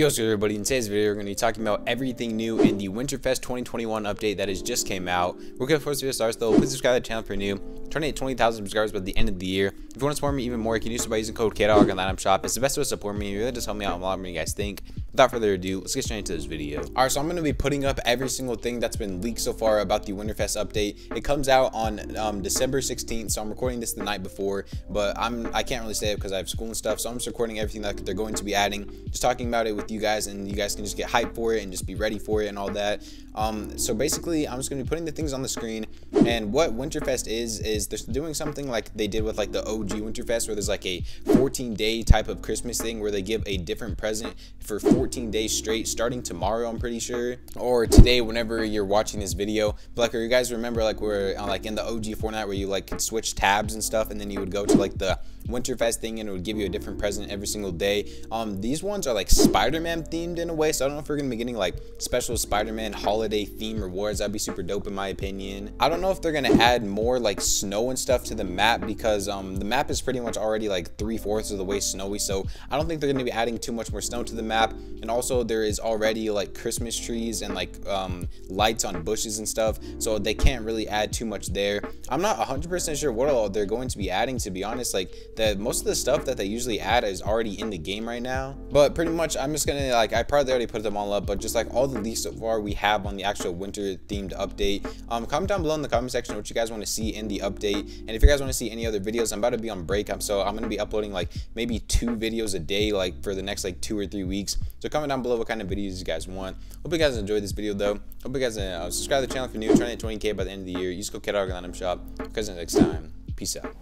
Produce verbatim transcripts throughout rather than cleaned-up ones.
Yo, what's good, everybody? In today's video, we're going to be talking about everything new in the Winterfest twenty twenty-one update that has just came out. We're going to force your stars, though. Please subscribe to the channel if you're new. Turn to twenty thousand subscribers by the end of the year. If you want to support me even more, you can do so by using code Kdog on that app shop. It's the best way to support me. It really does help me out and vlog me, you guys think. Without further ado, let's get straight into this video. All right, so I'm going to be putting up every single thing that's been leaked so far about the Winterfest update. It comes out on um, December sixteenth, so I'm recording this the night before, but I'm I can't really stay up because I have school and stuff. So I'm just recording everything that they're going to be adding, just talking about it with you guys, and you guys can just get hyped for it and just be ready for it and all that. Um, so basically, I'm just going to be putting the things on the screen. And what Winterfest is is they're doing something like they did with like the O G Winterfest, where there's like a fourteen day type of Christmas thing where they give a different present for fourteen days straight, starting tomorrow, I'm pretty sure, or today whenever you're watching this video. But like, you guys remember like we're uh, like in the O G Fortnite where you like could switch tabs and stuff, and then you would go to like the Winterfest thing and it would give you a different present every single day. Um these ones are like Spider-Man themed in a way, so I don't know if we're gonna be getting like special Spider-Man holiday theme rewards. That'd be super dope in my opinion. I don't know if they're gonna add more like snow and stuff to the map, because um the map is pretty much already like three-fourths of the way snowy, so I don't think they're gonna be adding too much more snow to the map. And also, there is already like Christmas trees and like um, lights on bushes and stuff, so they can't really add too much there. I'm not one hundred percent sure what all they're going to be adding, to be honest. Like, the most of the stuff that they usually add is already in the game right now. But pretty much, I'm just gonna like I probably already put them all up, but just like all the leaks so far we have on the actual winter themed update. Um, comment down below in the comment section what you guys want to see in the update, and if you guys want to see any other videos, I'm about to be on break, I'm so I'm gonna be uploading like maybe two videos a day like for the next like two or three weeks. So comment down below what kind of videos you guys want. Hope you guys enjoyed this video, though. Hope you guys uh, subscribe to the channel if you're new. Trying to hit twenty K by the end of the year. Use code Kdog on the shop. Because until next time, peace out.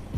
You